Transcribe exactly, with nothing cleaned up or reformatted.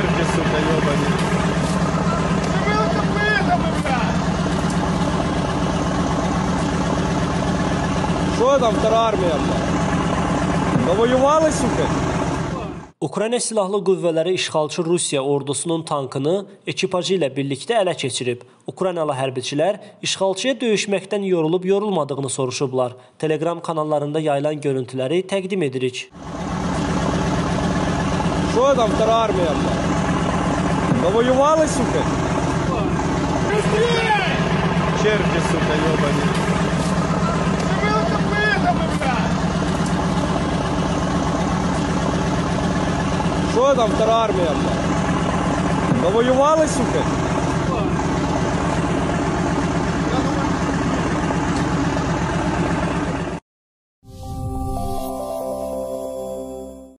церкви, сука, ёбаный. Забыл-то плитом, блядь! Что там, вторая армия, блядь? Навоевалась, сука? Ukrayna Silahlı Qüvvələri işğalçı Rusiya ordusunun tankını ekipajı ilə birlikdə ələ keçirib. Ukraynalı hərbiçilər işğalçıya döyüşməkdən yorulub-yorulmadığını soruşublar. Telegram kanallarında yayılan görüntüləri təqdim edirik. Что там, вторая армия? Навоевалась, сука? Быстрее! Черти, сука, ёбаные. Забыл-то плитом, блядь! Что там, вторая армия? Навоевалась, сука?